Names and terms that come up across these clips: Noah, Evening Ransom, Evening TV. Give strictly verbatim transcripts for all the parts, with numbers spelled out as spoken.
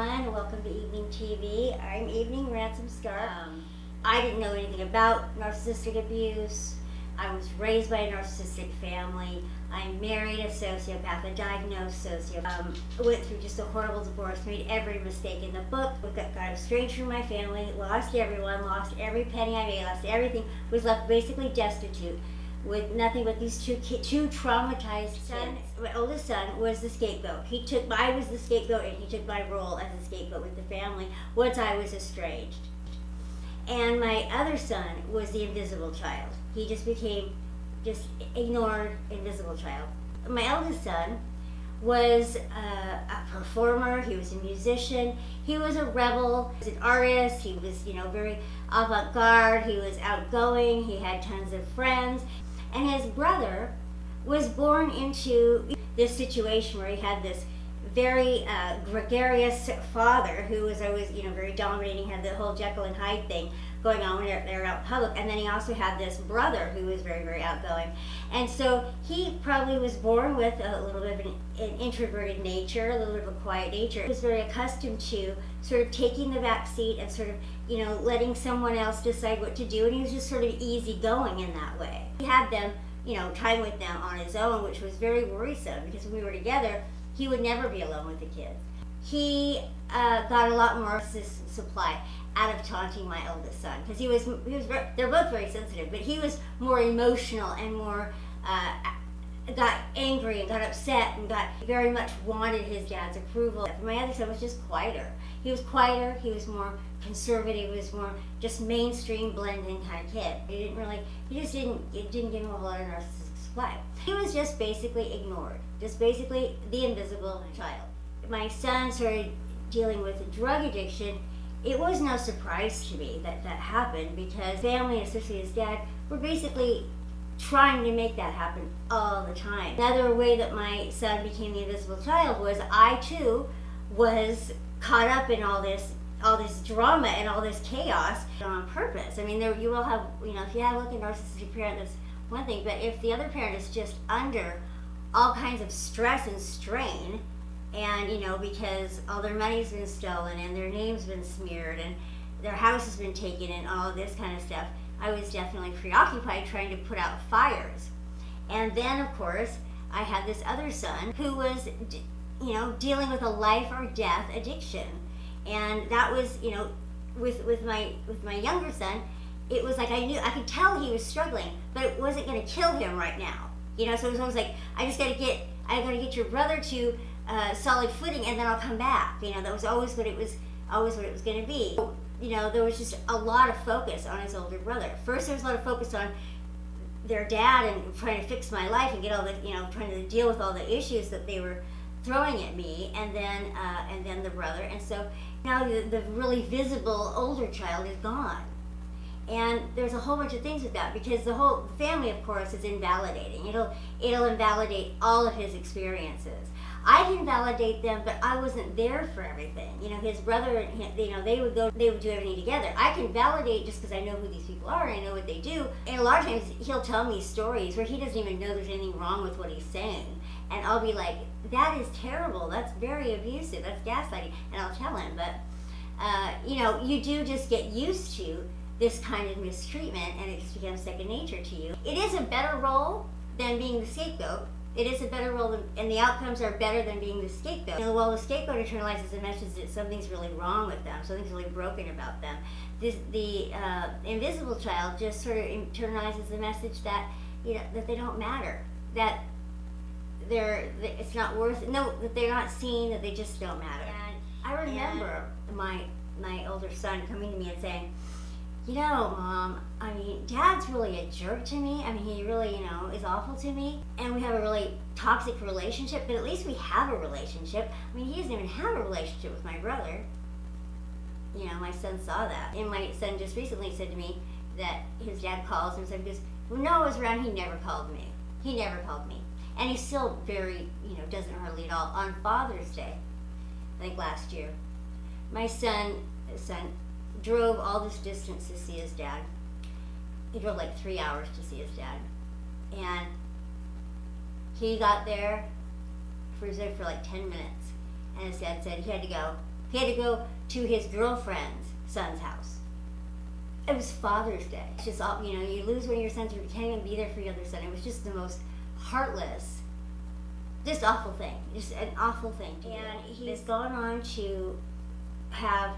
everyone. Welcome to Evening T V. I'm Evening Ransom Scarp. Um, I didn't know anything about narcissistic abuse. I was raised by a narcissistic family. I married a sociopath, a diagnosed sociopath. Um, went through just a horrible divorce, made every mistake in the book. Got, got estranged from my family, lost everyone, lost every penny I made, lost everything. Was left basically destitute with nothing but these two ki two traumatized sons. My oldest son was the scapegoat. He took I was the scapegoat, and he took my role as a scapegoat with the family once I was estranged. And my other son was the invisible child. He just became just ignored, invisible child. My eldest son was uh, a performer. He was a musician. He was a rebel. He was an artist. He was, you know, very avant-garde. He was outgoing. He had tons of friends. And his brother was born into this situation where he had this very uh, gregarious father who was always, you know, very dominating, had the whole Jekyll and Hyde thing going on when they're, they're out public. And then he also had this brother who was very, very outgoing. And so he probably was born with a little bit of an, an introverted nature, a little bit of a quiet nature. He was very accustomed to sort of taking the back seat and sort of, you know, letting someone else decide what to do. And he was just sort of easygoing in that way. He had them, you know, time with them on his own, which was very worrisome because when we were together, he would never be alone with the kids. He uh, got a lot more supply out of taunting my oldest son because he was, he was they're both very sensitive, but he was more emotional and more uh, got angry and got upset and got very much wanted his dad's approval. My other son was just quieter. He was quieter, he was more conservative, he was more just mainstream blending kind of kid. He didn't really, he just didn't, it didn't give him a whole lot of narcissism. Life. He was just basically ignored, just basically the invisible child. My son started dealing with a drug addiction. It was no surprise to me that that happened because family, especially his dad, were basically trying to make that happen all the time. Another way that my son became the invisible child was I too was caught up in all this all this drama and all this chaos on purpose. I mean, there you will have, you know, if you have a look at narcissistic parent, that's one thing, but if the other parent is just under all kinds of stress and strain, and you know, because all their money's been stolen and their name's been smeared and their house has been taken and all this kind of stuff, I was definitely preoccupied trying to put out fires. And then, of course, I had this other son who was, you know, dealing with a life or death addiction, and that was, you know, with with my with my younger son. It was like I knew, I could tell he was struggling, but it wasn't going to kill him right now. You know, so it was almost like, I just got to get, I got to get your brother to uh, solid footing and then I'll come back. You know, that was always what it was, always what it was going to be. You know, there was just a lot of focus on his older brother. First there was a lot of focus on their dad and trying to fix my life and get all the, you know, trying to deal with all the issues that they were throwing at me, and then, uh, and then the brother. And so now the, the really visible older child is gone. And there's a whole bunch of things with that because the whole family, of course, is invalidating. It'll, it'll invalidate all of his experiences. I can validate them, but I wasn't there for everything. You know, his brother and him, you know, they would go, they would do everything together. I can validate just because I know who these people are and I know what they do. And a lot of times he'll tell me stories where he doesn't even know there's anything wrong with what he's saying. And I'll be like, that is terrible. That's very abusive. That's gaslighting. And I'll tell him. But, uh, you know, you do just get used to this kind of mistreatment, and it just becomes second nature to you. It is a better role than being the scapegoat. It is a better role, than, and the outcomes are better than being the scapegoat. You know, while the scapegoat internalizes and mentions that something's really wrong with them, something's really broken about them, this, the uh, invisible child just sort of internalizes the message that, you know, that they don't matter, that they're, that it's not worth, no, that they're not seen, that they just don't matter. And I remember yeah. my my older son coming to me and saying, you know, Mom, I mean, Dad's really a jerk to me. I mean, he really, you know, is awful to me. And we have a really toxic relationship, but at least we have a relationship. I mean, he doesn't even have a relationship with my brother. You know, my son saw that. And my son just recently said to me that his dad calls him and said, when Noah was around, he never called me. He never called me. And he's still very, you know, doesn't hardly at all. On Father's Day, I think last year, my son, his son, drove all this distance to see his dad. He drove like three hours to see his dad. And he got there for, for like ten minutes. And his dad said he had to go. He had to go to his girlfriend's son's house. It was Father's Day. It's just all, you know, you lose one of your sons, you can't even be there for your other son. It was just the most heartless, just awful thing. Just an awful thing to do. And he's gone on to have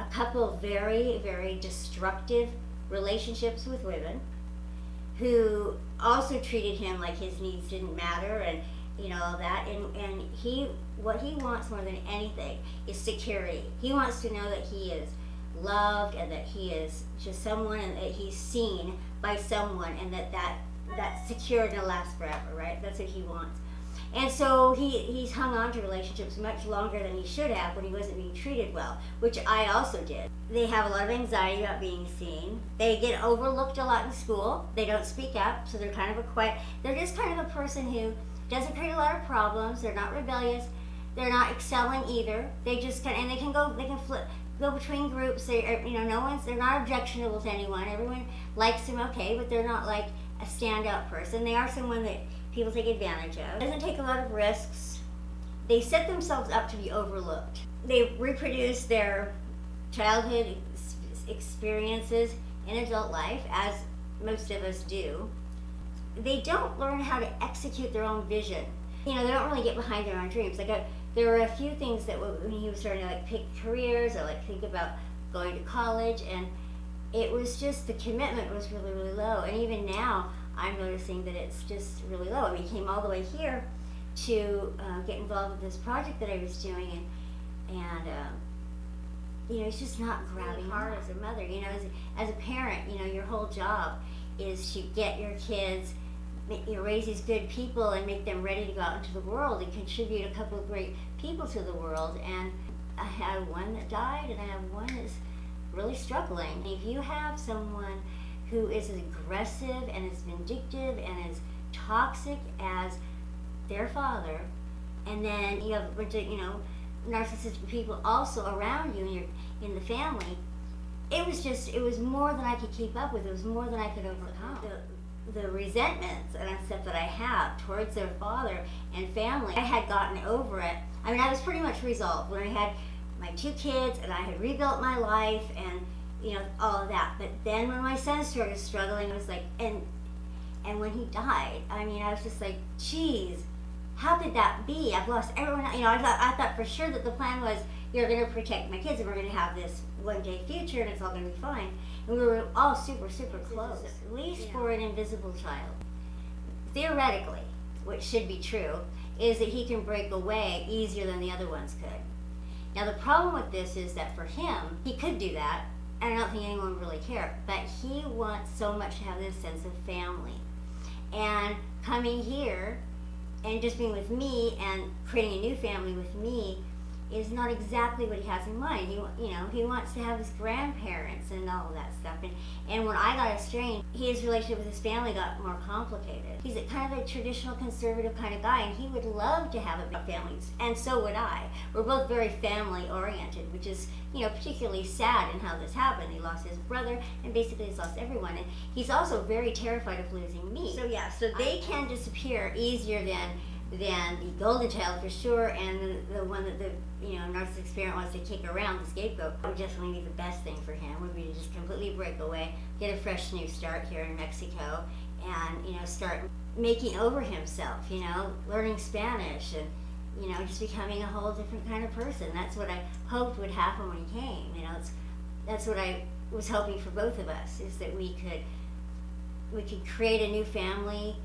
a couple very, very destructive relationships with women who also treated him like his needs didn't matter and, you know, all that. And, and he, what he wants more than anything is security. He wants to know that he is loved and that he is just someone and that he's seen by someone and that, that that's secure and it'll last forever, right? That's what he wants. And so he, he's hung on to relationships much longer than he should have when he wasn't being treated well, which I also did. They have a lot of anxiety about being seen. They get overlooked a lot in school. They don't speak up, so they're kind of a quiet, they're just kind of a person who doesn't create a lot of problems. They're not rebellious. They're not excelling either. They just kind of, and they can go, they can flip, go between groups. They, are, you know, no one's, they're not objectionable to anyone. Everyone likes them okay, but they're not like a standout person. They are someone that people take advantage of. Doesn't take a lot of risks. They set themselves up to be overlooked. They reproduce their childhood ex experiences in adult life, as most of us do. They don't learn how to execute their own vision. You know, they don't really get behind their own dreams. Like, I, there were a few things that when he was starting to like pick careers or like think about going to college, and it was just the commitment was really, really low. And even now, I'm noticing that it's just really low. I mean, he came all the way here to uh, get involved with this project that I was doing, and, and um, you know, it's just not grabbing really hard as a mother. You know, as a, as a parent, you know, your whole job is to get your kids, you know, raise these good people and make them ready to go out into the world and contribute a couple of great people to the world. And I had one that died, and I have one that's really struggling. If you have someone who is as aggressive and as vindictive and as toxic as their father, and then you have, you know, narcissistic people also around you and you're in the family, it was just, it was more than I could keep up with. It was more than I could overcome. The, the resentments and stuff that I have towards their father and family, I had gotten over it. I mean, I was pretty much resolved when I had my two kids and I had rebuilt my life and, you know, all of that. But then when my son started struggling, I was like, and and when he died, I mean, I was just like, geez, how could that be? I've lost everyone. You know, I thought, I thought for sure that the plan was, you're going to protect my kids and we're going to have this one day future and it's all going to be fine. And we were all super, super close, at least yeah. For an invisible child. Theoretically, which should be true, is that he can break away easier than the other ones could. Now, the problem with this is that for him, he could do that, and I don't think anyone would really care, but he wants so much to have this sense of family. And coming here and just being with me and creating a new family with me is not exactly what he has in mind. He, you know, he wants to have his grandparents and all of that stuff. And, and when I got estranged, his relationship with his family got more complicated. He's a kind of a traditional conservative kind of guy, and he would love to have a big family, and so would I. We're both very family-oriented, which is, you know, particularly sad in how this happened. He lost his brother, and basically he's lost everyone. And he's also very terrified of losing me. So yeah, so they can disappear easier than than the golden child for sure, and the, the one that the, you know, narcissistic parent wants to kick around, the scapegoat. It would definitely be the best thing for him would be to just completely break away, get a fresh new start here in Mexico, and, you know, start making over himself, you know, learning Spanish and, you know, just becoming a whole different kind of person. That's what I hoped would happen when he came. You know, it's, that's what I was hoping for both of us, is that we could we could create a new family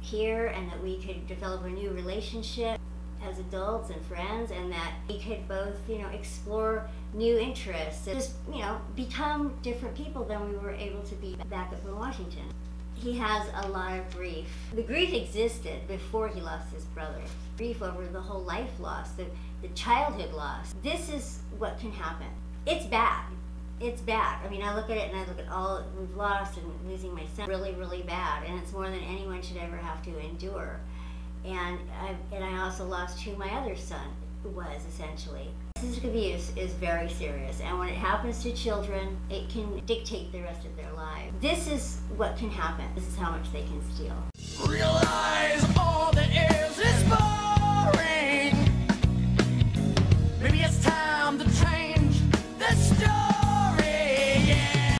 here, and that we could develop a new relationship as adults and friends, and that we could both, you know, explore new interests and just, you know, become different people than we were able to be back up in Washington. He has a lot of grief. The grief existed before he lost his brother. Grief over the whole life loss, the, the childhood loss. This is what can happen. It's bad. It's bad. I mean, I look at it and I look at all we've lost and losing my son, really, really bad, and it's more than anyone should ever have to endure. And I, and I also lost who my other son was, essentially. Narcissistic abuse is very serious, and when it happens to children, it can dictate the rest of their lives. This is what can happen. This is how much they can steal. Realize